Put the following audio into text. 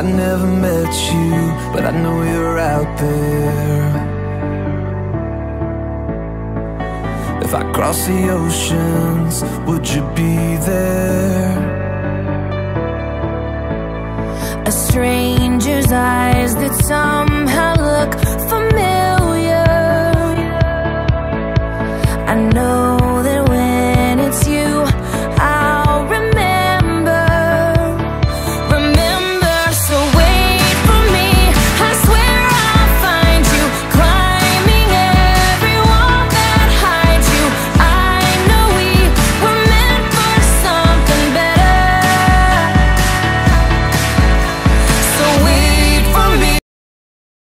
I never met you, but I know you're out there. If I cross the oceans, would you be there? A stranger's eyes that somehow look for